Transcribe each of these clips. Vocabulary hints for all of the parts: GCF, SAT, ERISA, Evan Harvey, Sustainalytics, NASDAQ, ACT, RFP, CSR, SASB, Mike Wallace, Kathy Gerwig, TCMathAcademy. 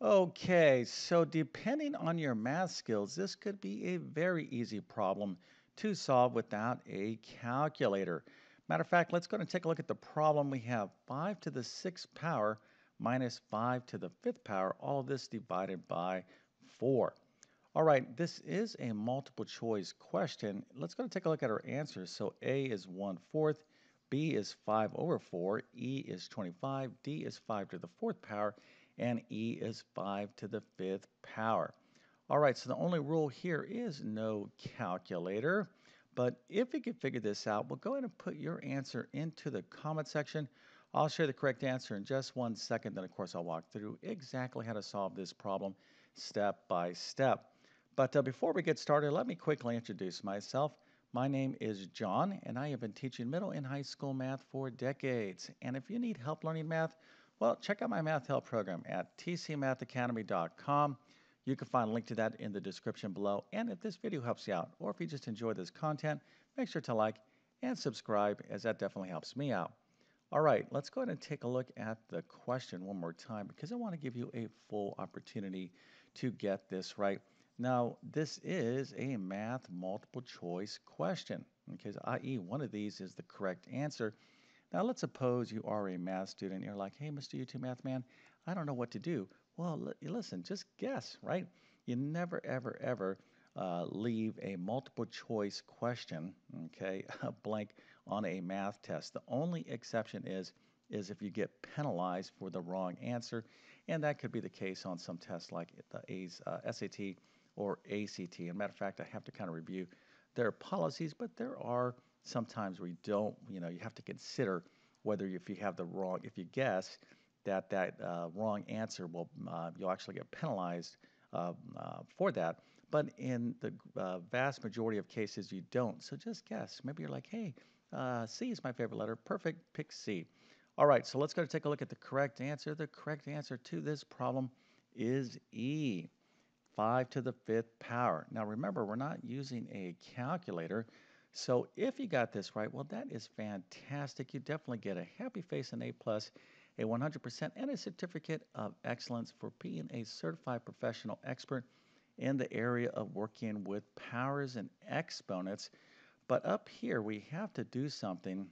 Okay, so depending on your math skills, this could be a very easy problem to solve without a calculator. Matter of fact, let's go and take a look at the problem. We have 5 to the 6th power minus 5 to the 5th power, all of this divided by 4. All right, this is a multiple choice question. Let's go and take a look at our answers. So A is 1/4, B is 5 over 4, E is 25, D is 5 to the 4th power, and E is 5 to the 5th power. All right, so the only rule here is no calculator. But if you can figure this out, well, go ahead and put your answer into the comment section. I'll share the correct answer in just 1 second. Then, of course, I'll walk through exactly how to solve this problem step by step. But before we get started, let me quickly introduce myself. My name is John, and I have been teaching middle and high school math for decades. And if you need help learning math, well, check out my math help program at tcmathacademy.com. You can find a link to that in the description below. And if this video helps you out, or if you just enjoy this content, make sure to like and subscribe, as that definitely helps me out. All right, let's go ahead and take a look at the question one more time, because I want to give you a full opportunity to get this right. Now, this is a math multiple choice question, because i.e. one of these is the correct answer. Now, let's suppose you are a math student. You're like, hey, Mr. YouTube Math Man, I don't know what to do. Well, listen, just guess, right? You never, ever, ever leave a multiple choice question, okay, blank on a math test. The only exception is if you get penalized for the wrong answer, and that could be the case on some tests like the SAT or ACT. As a matter of fact, I have to kind of review their policies, but there are sometimes we don't, you have to consider whether if you have the wrong, if you guess that wrong answer, will you'll actually get penalized for that. But in the vast majority of cases, you don't. So just guess. Maybe you're like, hey, C is my favorite letter. Perfect. Pick C. All right, so let's go take a look at the correct answer. The correct answer to this problem is E, 5 to the 5th power. Now, remember, we're not using a calculator. So if you got this right, well, that is fantastic. You definitely get a happy face, an A+, a 100%, and a certificate of excellence for being a certified professional expert in the area of working with powers and exponents. But up here, we have to do something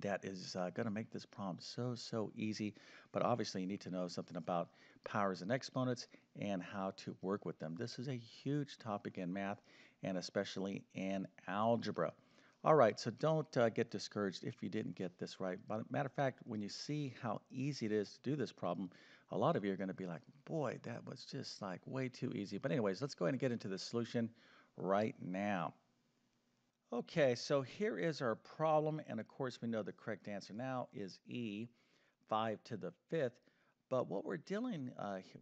that is going to make this problem so, so easy. But obviously, you need to know something about powers and exponents and how to work with them. This is a huge topic in math, and especially in algebra. All right, so don't get discouraged if you didn't get this right. But matter of fact, when you see how easy it is to do this problem, a lot of you are going to be like, boy, that was just like way too easy. But anyways, let's go ahead and get into the solution right now. Okay, so here is our problem. And of course, we know the correct answer now is E, 5 to the 5th. But what we're dealing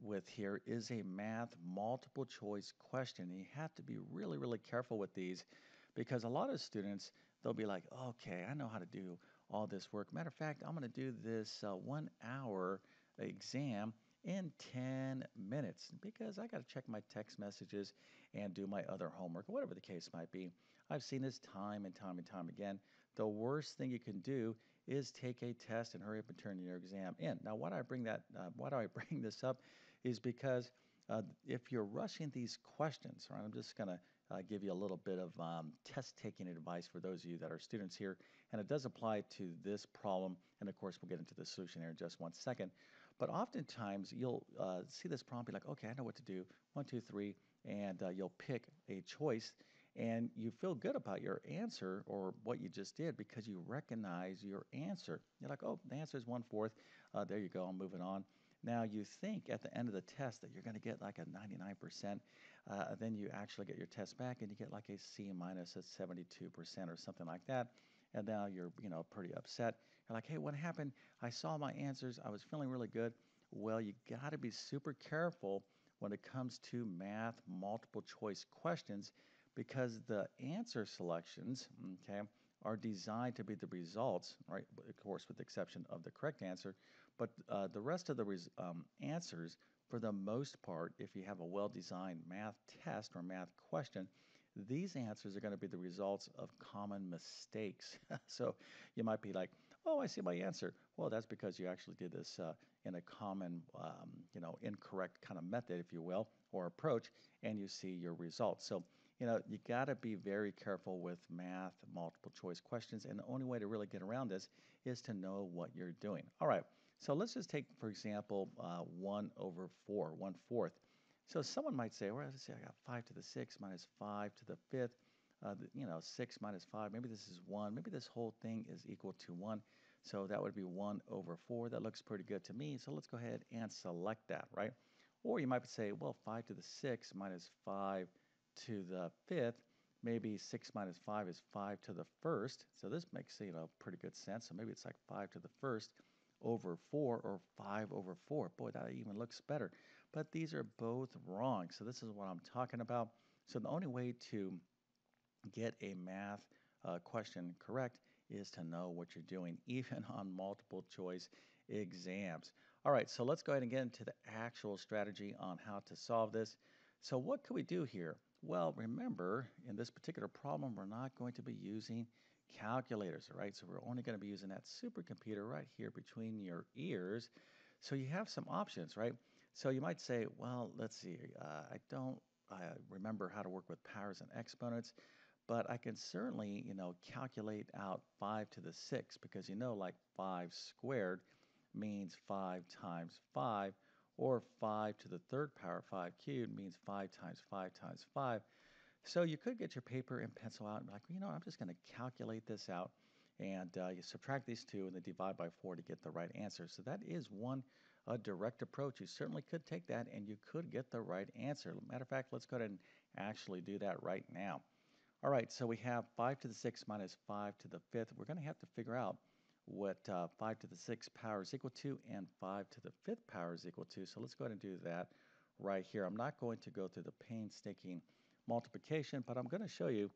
with here is a math multiple choice question. And you have to be really, really careful with these, because a lot of students, they'll be like, okay, I know how to do all this work. Matter of fact, I'm going to do this 1 hour exam in 10 minutes because I got to check my text messages and do my other homework, or whatever the case might be. I've seen this time and time and time again. The worst thing you can do is take a test and hurry up and turn your exam in. Now, why do I bring this up is because if you're rushing these questions, right, I'm just going to give you a little bit of test-taking advice for those of you that are students here, and it does apply to this problem, and of course, we'll get into the solution here in just 1 second. But oftentimes, you'll see this problem, be like, okay, I know what to do, 1, 2, 3, and you'll pick a choice, and you feel good about your answer or what you just did because you recognize your answer. You're like, oh, the answer is 1/4. There you go. I'm moving on. Now, you think at the end of the test that you're going to get like a 99%. Then you actually get your test back, and you get like a C minus at 72% or something like that. And now you're, pretty upset. You're like, hey, what happened? I saw my answers. I was feeling really good. Well, you got to be super careful when it comes to math multiple choice questions, because the answer selections, okay, are designed to be the results, right? Of course, with the exception of the correct answer. But the rest of the answers, for the most part, if you have a well-designed math test or math question, these answers are going to be the results of common mistakes. So you might be like, oh, I see my answer. Well, that's because you actually did this in a common, incorrect kind of method, if you will, or approach, and you see your results. So, you got to be very careful with math, multiple choice questions, and the only way to really get around this is to know what you're doing. All right, so let's just take, for example, 1/4, 1/4. So someone might say, well, let's see, I got 5⁶ minus 5⁵. 6 minus 5, maybe this is 1. Maybe this whole thing is equal to 1. So that would be 1/4. That looks pretty good to me. So let's go ahead and select that, right? Or you might say, well, 5⁶ minus 5⁵. Maybe 6 minus 5 is 5⁵. So this makes, pretty good sense. So maybe it's like 5⁴/4 or 5/4. Boy, that even looks better. But these are both wrong. So this is what I'm talking about. So the only way to get a math question correct is to know what you're doing, even on multiple choice exams. All right, so let's go ahead and get into the actual strategy on how to solve this. So what could we do here? Well, remember, in this particular problem, we're not going to be using calculators, right? So we're only going to be using that supercomputer right here between your ears. So you have some options, right? So you might say, well, let's see, I remember how to work with powers and exponents, but I can certainly, calculate out 5⁶, because like 5² means 5 times 5, or 5³ 5 cubed means 5 times 5 times 5. So you could get your paper and pencil out and be like, I'm just going to calculate this out, and you subtract these two and then divide by 4 to get the right answer. So that is a direct approach. You certainly could take that and you could get the right answer. Matter of fact, let's go ahead and actually do that right now. All right, so we have 5⁶ minus 5⁵. We're going to have to figure out what 5⁶ power is equal to and 5⁵ power is equal to. So let's go ahead and do that right here. I'm not going to go through the painstaking multiplication, but I'm going to show you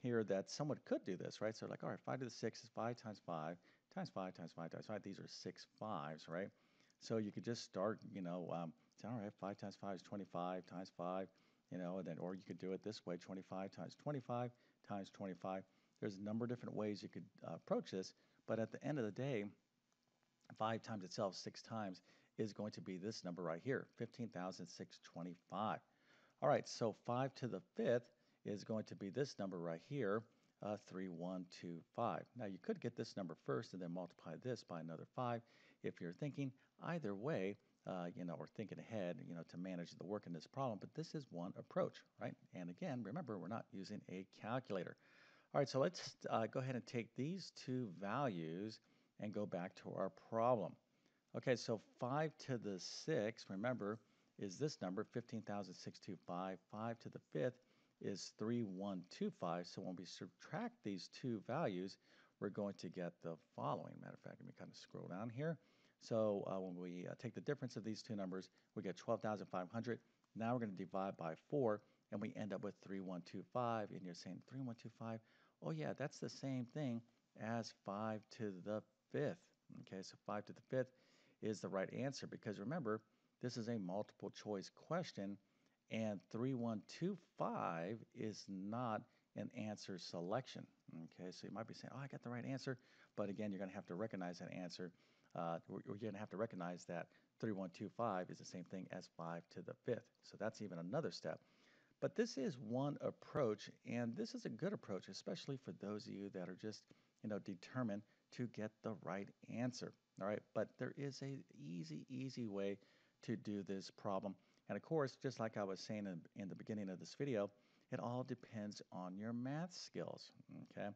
here that someone could do this, right? So like, all right, 5⁶ is 5 times 5 times 5 times 5 times 5. These are 6 5s, right? So you could just start, say, all right, 5 times 5 is 25 times 5, and then, or you could do it this way, 25 times 25 times 25. There's a number of different ways you could approach this, but at the end of the day, 5 times itself 6 times is going to be this number right here, 15,625. All right, so 5⁵ is going to be this number right here, 3125. Now you could get this number first and then multiply this by another 5 if you're thinking either way, or thinking ahead, to manage the work in this problem. But this is one approach, right? And again, remember, we're not using a calculator. All right, so let's go ahead and take these two values and go back to our problem. Okay, so 5⁶, remember, is this number, 15,625. 5⁵ is 3125. So when we subtract these two values, we're going to get the following. Matter of fact, let me kind of scroll down here. So when we take the difference of these two numbers, we get 12,500. Now we're going to divide by 4, and we end up with 3125. And you're saying 3125, oh yeah, that's the same thing as 5⁵. Okay, so 5⁵ is the right answer, because remember, this is a multiple choice question, and 3125 is not an answer selection. Okay, so you might be saying, oh, I got the right answer, but again, you're going to have to recognize that answer. You're going to have to recognize that 3125 is the same thing as 5⁵. So that's even another step. But this is one approach, and this is a good approach, especially for those of you that are just, determined to get the right answer. All right, but there is an easy way to do this problem. And of course, just like I was saying in the beginning of this video, it all depends on your math skills, okay?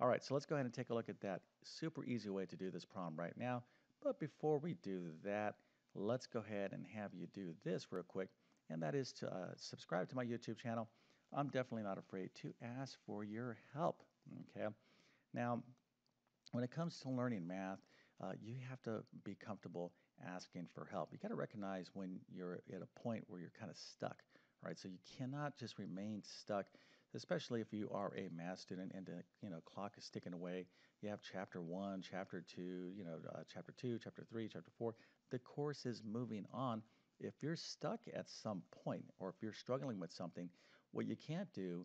All right, so let's go ahead and take a look at that super easy way to do this problem right now. But before we do that, let's go ahead and have you do this real quick, and that is to subscribe to my YouTube channel. I'm definitely not afraid to ask for your help, okay? Now, when it comes to learning math, you have to be comfortable asking for help. You got to recognize when you're at a point where you're kind of stuck, right? So you cannot just remain stuck, especially if you are a math student and the clock is ticking away. You have chapter 1, chapter 2, chapter 2, chapter 3, chapter 4. The course is moving on. If you're stuck at some point, or if you're struggling with something, what you can't do,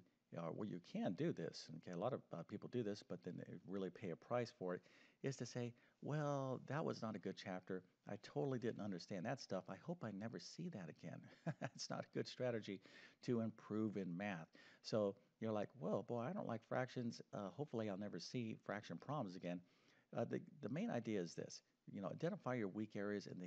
or you can do this, okay, a lot of people do this, but then they really pay a price for it, is to say, well, that was not a good chapter. I totally didn't understand that stuff. I hope I never see that again. That's not a good strategy to improve in math. So you're like, whoa, boy, I don't like fractions. Hopefully I'll never see fraction problems again. The main idea is this, identify your weak areas and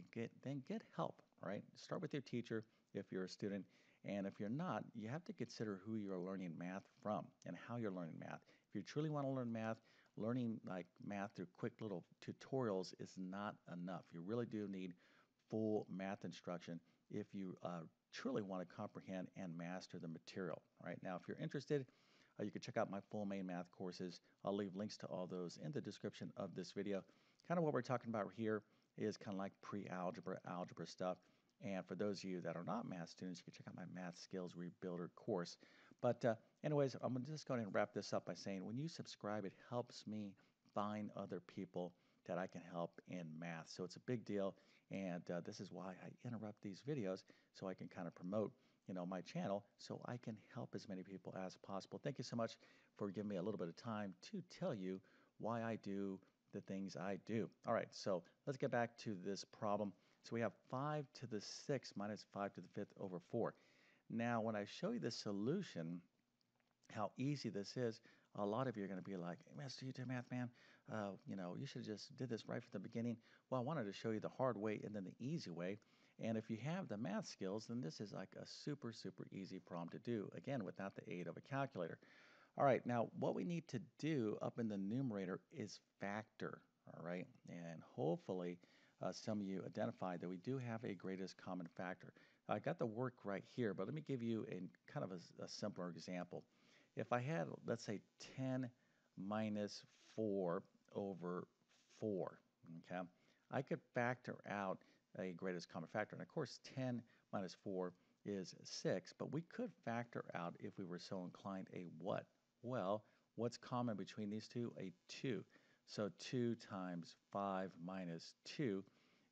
then get help, right? Start with your teacher if you're a student. And if you're not, you have to consider who you're learning math from and how you're learning math. If you truly want to learn math, learning like math through quick little tutorials is not enough. You really do need full math instruction if you truly want to comprehend and master the material. Right now, if you're interested, you can check out my full main math courses. I'll leave links to all those in the description of this video. Kind of what we're talking about here is kind of like pre-algebra, algebra stuff. And for those of you that are not math students, you can check out my Math Skills Rebuilder course. But anyways, I'm just going to wrap this up by saying when you subscribe, it helps me find other people that I can help in math. So it's a big deal, and this is why I interrupt these videos, so I can kind of promote my channel so I can help as many people as possible. Thank you so much for giving me a little bit of time to tell you why I do the things I do. All right, so let's get back to this problem. So we have 5 to the 6th minus 5 to the 5th over 4. Now, when I show you the solution, how easy this is, a lot of you are going to be like, hey, Mr. YouTube Math Man, you should have just did this right from the beginning. Well, I wanted to show you the hard way and then the easy way. And if you have the math skills, then this is like a super, super easy problem to do, again, without the aid of a calculator. All right, now what we need to do up in the numerator is factor, all right? And hopefully some of you identified that we do have a greatest common factor. I got the work right here, but let me give you a simpler example. If I had, let's say, 10 minus 4 over 4, okay, I could factor out a greatest common factor. And of course, 10 minus 4 is 6, but we could factor out, if we were so inclined, a what? Well, what's common between these two? A 2. So 2 times 5 minus 2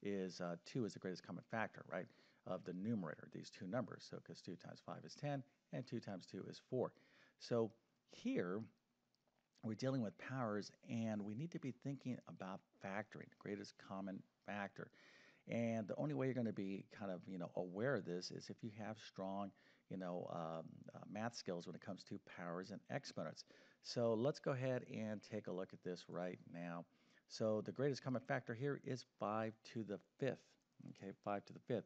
is 2 is the greatest common factor, right, of the numerator, these two numbers. So because 2 times 5 is 10 and 2 times 2 is 4. So here we're dealing with powers, and we need to be thinking about factoring, greatest common factor. And the only way you're going to be kind of, aware of this is if you have strong, math skills when it comes to powers and exponents. So let's go ahead and take a look at this right now. So the greatest common factor here is 5 to the 5th. Okay, 5 to the 5th.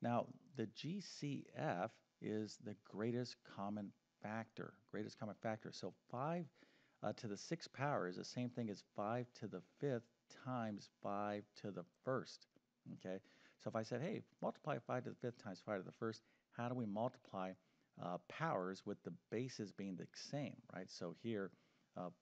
Now, the GCF is the greatest common factor, greatest common factor. So 5 to the 6th power is the same thing as 5 to the 5th times 5 to the 1st. Okay, so if I said, hey, multiply 5 to the 5th times 5 to the 1st, how do we multiply powers with the bases being the same, right? So here,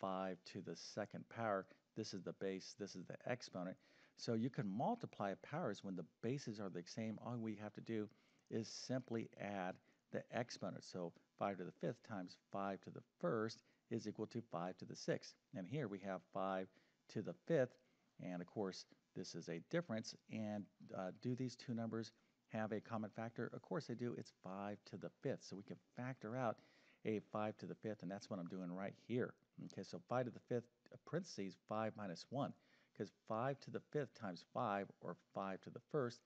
5 to the 2nd power, this is the base, this is the exponent. So you can multiply powers when the bases are the same. All we have to do is simply add the exponent. So 5 to the 5th times 5 to the 1st is equal to 5 to the 6th. And here we have 5 to the 5th, and of course, this is a difference, and do these two numbers have a common factor? Of course they do. It's 5 to the 5th, so we can factor out a 5 to the 5th, and that's what I'm doing right here. Okay, so 5 to the 5th, parentheses, 5 minus 1, because 5 to the 5th times 5, or 5 to the 1st,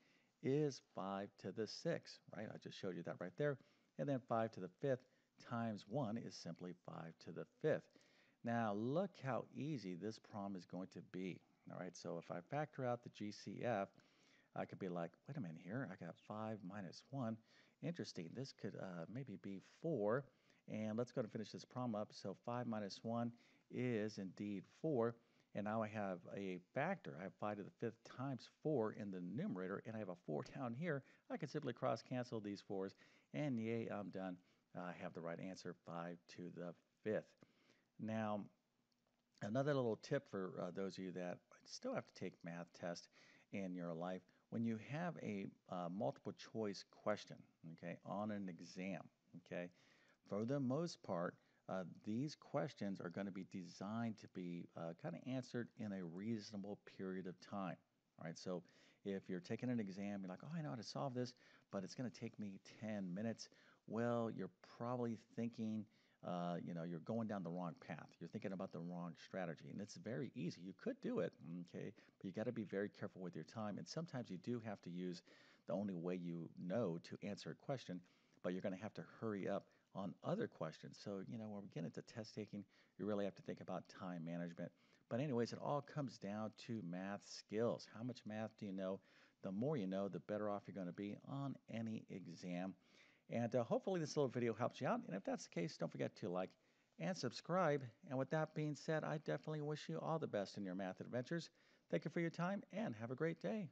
is 5 to the 6th, right? I just showed you that right there. And then 5 to the 5th times 1 is simply 5 to the 5th. Now, look how easy this problem is going to be. All right, so if I factor out the GCF, I could be like, wait a minute here, I got 5 minus 1. Interesting, this could maybe be 4. And let's go ahead and finish this problem up. So 5 minus 1 is indeed 4. And now I have a factor. I have 5 to the 5th times 4 in the numerator, and I have a 4 down here. I could simply cross-cancel these 4s, and yay, I'm done. I have the right answer, 5 to the 5th. Now, another little tip for those of you that still have to take math tests in your life, when you have a multiple choice question, okay, on an exam, okay, for the most part, these questions are going to be designed to be kind of answered in a reasonable period of time, all right? So if you're taking an exam, you're like, oh, I know how to solve this, but it's going to take me 10 minutes. Well, you're probably thinking you're going down the wrong path. You're thinking about the wrong strategy, and it's very easy. You could do it, okay, but you got to be very careful with your time. And sometimes you do have to use the only way you know to answer a question, but you're going to have to hurry up on other questions. So, when we get into test taking, you really have to think about time management. But anyways, it all comes down to math skills. How much math do you know? The more you know, the better off you're going to be on any exam. And hopefully this little video helps you out. And if that's the case, don't forget to like and subscribe. And with that being said, I definitely wish you all the best in your math adventures. Thank you for your time and have a great day.